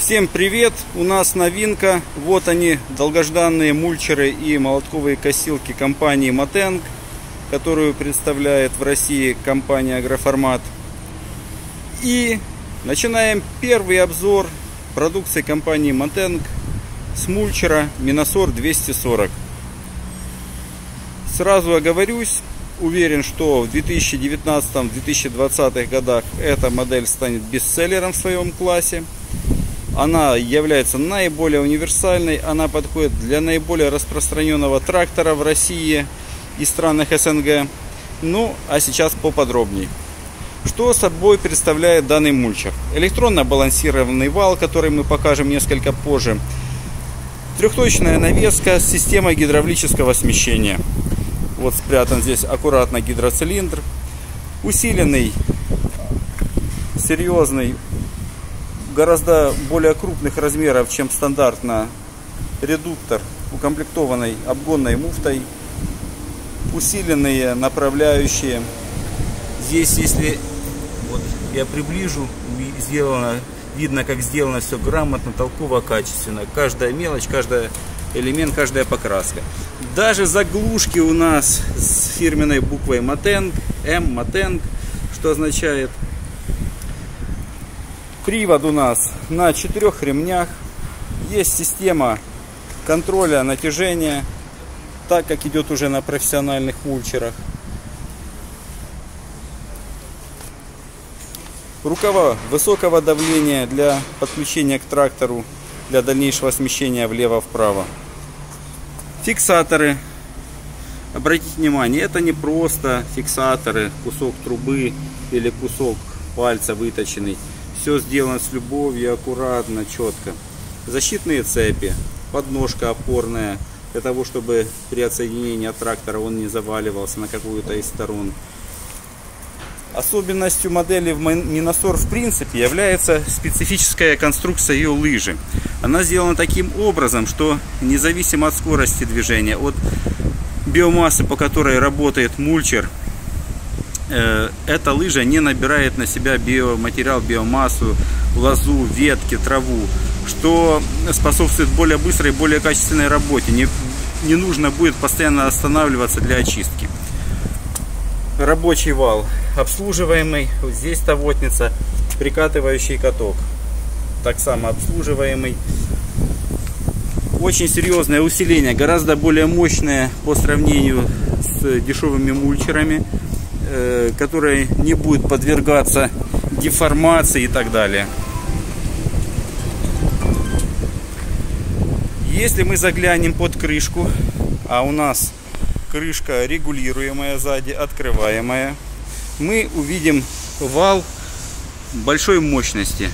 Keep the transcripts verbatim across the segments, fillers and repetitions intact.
Всем привет! У нас новинка. Вот они, долгожданные мульчеры и молотковые косилки компании Матенг, которую представляет в России компания Агроформат. И начинаем первый обзор продукции компании Матенг с мульчера Menasor двести сорок. Сразу оговорюсь, уверен, что в две тысячи девятнадцатом — две тысячи двадцатом годах эта модель станет бестселлером в своем классе. Она является наиболее универсальной, она подходит для наиболее распространенного трактора в России и странах СНГ. Ну, а сейчас поподробнее. Что собой представляет данный мульчер? Электронно балансированный вал, который мы покажем несколько позже. Трехточная навеска с системой гидравлического смещения. Вот спрятан здесь аккуратно гидроцилиндр. Усиленный, серьезный, гораздо более крупных размеров, чем стандартно, редуктор, укомплектованный обгонной муфтой. Усиленные направляющие. Здесь, если вот я приближу, сделано, видно, как сделано все грамотно, толково, качественно. Каждая мелочь, каждый элемент, каждая покраска. Даже заглушки у нас с фирменной буквой Матенг, М, Матенг, что означает. Привод у нас на четырех ремнях. Есть система контроля натяжения, так как идет уже на профессиональных мульчерах. Рукава высокого давления для подключения к трактору, для дальнейшего смещения влево-вправо. Фиксаторы. Обратите внимание, это не просто фиксаторы, кусок трубы или кусок пальца выточенный. Все сделано с любовью, аккуратно, четко. Защитные цепи, подножка опорная, для того, чтобы при отсоединении от трактора он не заваливался на какую-то из сторон. Особенностью модели в Menasor в принципе является специфическая конструкция ее лыжи. Она сделана таким образом, что независимо от скорости движения, от биомассы, по которой работает мульчер, эта лыжа не набирает на себя биоматериал, биомассу, лозу, ветки, траву, что способствует более быстрой и более качественной работе. Не, не нужно будет постоянно останавливаться для очистки. Рабочий вал обслуживаемый, здесь тавотница, прикатывающий каток, так само обслуживаемый. Очень серьезное усиление, гораздо более мощное по сравнению с дешевыми мульчерами, которая не будет подвергаться деформации и так далее. Если мы заглянем под крышку, а у нас крышка регулируемая сзади, открываемая, мы увидим вал большой мощности,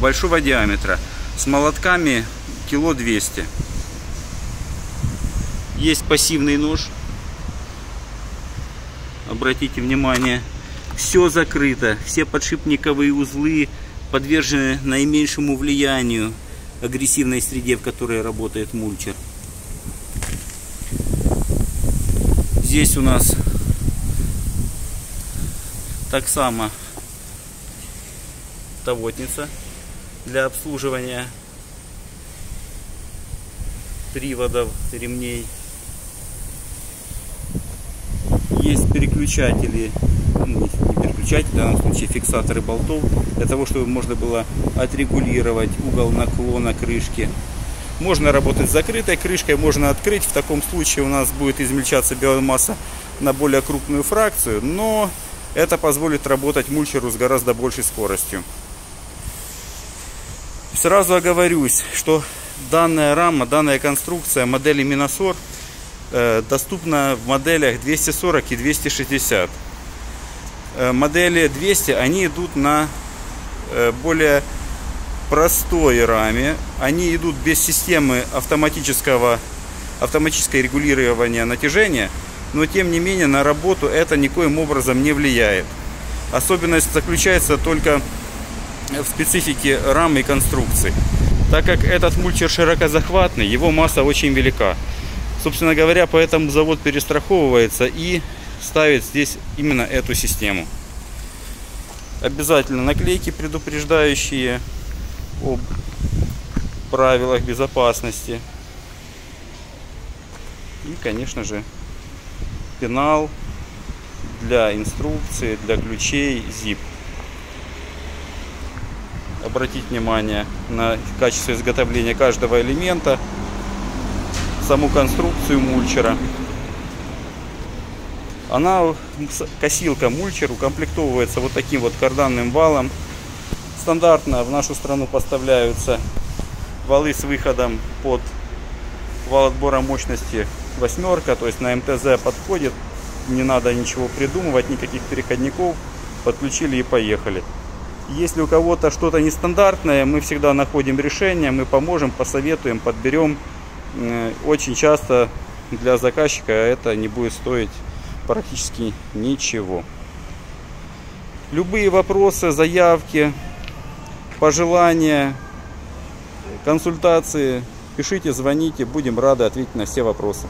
большого диаметра, с молотками кило двести. Есть пассивный нож. Обратите внимание, все закрыто, все подшипниковые узлы подвержены наименьшему влиянию агрессивной среде, в которой работает мульчер. Здесь у нас так само тавотница для обслуживания приводов, ремней. Есть переключатели, ну, не переключатели, в данном случае фиксаторы болтов, для того, чтобы можно было отрегулировать угол наклона крышки. Можно работать с закрытой крышкой, можно открыть. В таком случае у нас будет измельчаться биомасса на более крупную фракцию, но это позволит работать мульчеру с гораздо большей скоростью. Сразу оговорюсь, что данная рама, данная конструкция модели Menasor доступна в моделях двести сорок и двести шестьдесят. Модели двести, они идут на более простой раме, они идут без системы автоматического автоматическое регулирования натяжения, но тем не менее на работу это никоим образом не влияет. Особенность заключается только в специфике рамы и конструкции. Так как этот мульчер широкозахватный, его масса очень велика. Собственно говоря, поэтому завод перестраховывается и ставит здесь именно эту систему. Обязательно наклейки предупреждающие. о правилах безопасности. И, конечно же, пенал для инструкции, для ключей, зип. Обратить внимание на качество изготовления каждого элемента, саму конструкцию мульчера. Она, косилка мульчер, укомплектовывается вот таким вот карданным валом. Стандартно в нашу страну поставляются валы с выходом под вал отбора мощности восьмерка, то есть на МТЗ подходит, не надо ничего придумывать, никаких переходников, подключили и поехали. Если у кого-то что-то нестандартное, мы всегда находим решение, мы поможем, посоветуем, подберем. Очень часто для заказчика это не будет стоить практически ничего. Любые вопросы, заявки, пожелания, консультации пишите, звоните, будем рады ответить на все вопросы.